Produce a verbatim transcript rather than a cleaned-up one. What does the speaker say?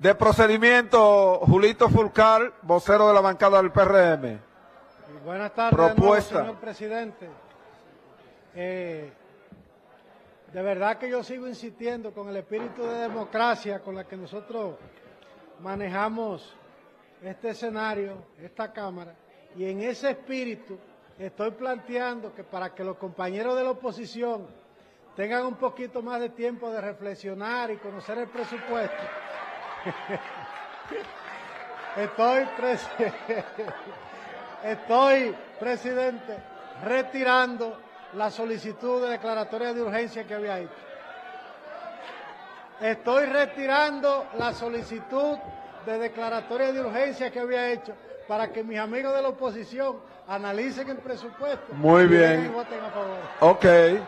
De procedimiento, Julito Fulcar, vocero de la bancada del P R M. Buenas tardes, Propuesta. Nuevo, señor presidente. Eh, de verdad que yo sigo insistiendo con el espíritu de democracia con la que nosotros manejamos este escenario, esta Cámara, y en ese espíritu estoy planteando que para que los compañeros de la oposición tengan un poquito más de tiempo de reflexionar y conocer el presupuesto, estoy, pres estoy, presidente, retirando la solicitud de declaratoria de urgencia que había hecho. Estoy retirando la solicitud de declaratoria de urgencia que había hecho para que mis amigos de la oposición analicen el presupuesto. Muy bien. Y voten a favor. Ok.